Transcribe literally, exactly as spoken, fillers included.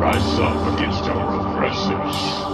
Rise up against our oppressors.